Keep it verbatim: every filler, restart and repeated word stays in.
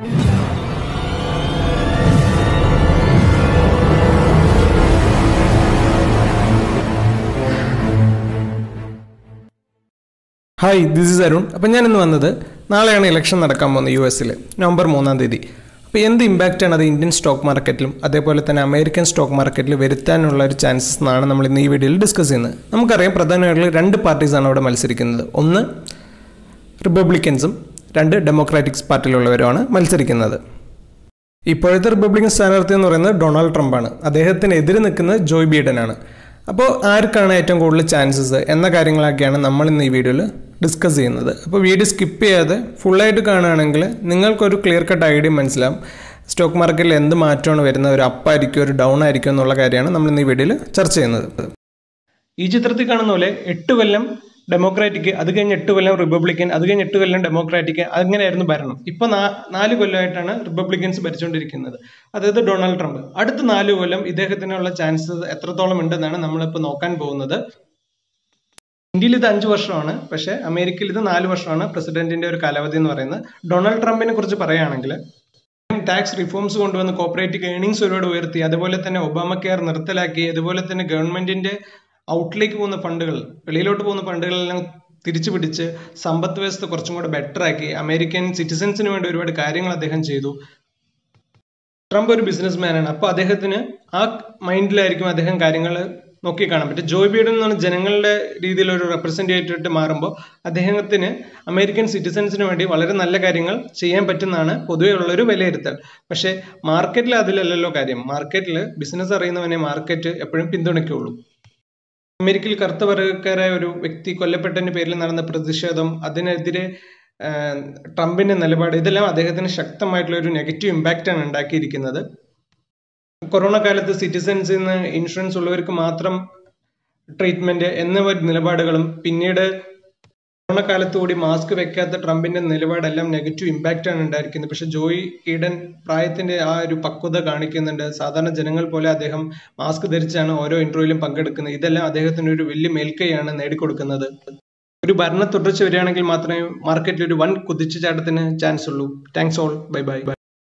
Hi, this is Arun. I am going to talk about the election in the U S. November third. The impact of the Indian stock market and the American stock market the chances we will discuss in this video. We have two parties. One is Republicans and the Democratic Party. Now, the Republican senator is Donald Trump. He is Joe Biden. So, there are chances that we will discuss this video. If you skip the video, you will have a clear-cut idea of the stock market and the up or down. We will discuss this video. In this video, eight Democratic, Republican, Democratic, Republicans are Donald Trump. That's the chance that India is five years, America is four years, President India Donald Trump tax reforms on the corporate earnings, Obamacare, government outlet on the Pundagal, Pelilot on the Pundagal, Tirichipitiche, Sambathwest, the Korchum Batraki, American citizens in Ventura carrying Ladehan Jedu. Trump or businessman and Apa Dehathine, Ak Mind Larikma Dehan carrying Noki Kanapit, Joe Biden on a general Ridilor represented Marambo, Adehangathine, American citizens in Vendi, Valeran Alla carrying, Cheyam Patanana, Podu Lori Velator. Pashe, market Ladilello carrying, market business arena and a market, a Pimpindonaculu. American Kartavakara, Victi, Colapatan, Perlin, and the Pradeshadam, Adenadire, Trumpin and Alabada, they had a Shakta might lead to negative impact and Daki another. Corona Kala, the citizens in insurance, Uluric Matram treatment, Ennevad Nilabadalam, Pineda, Corona Kala Thodi, Mask Veka, the Trumpin and Nilabadalam, negative impact and Dark in the Pesha Joey, Eden, Prayat and Pako the Garnikin and Sadhana General Pola, Deham, Mask Derchan, Oro, Introil Pankakan, Idella, Dehathan to William Elkay and Nedikokanada. To Barna Tutu Cherianakil Matra, market one Kudichi Chatan, Chancellor. Thanks all. Bye bye.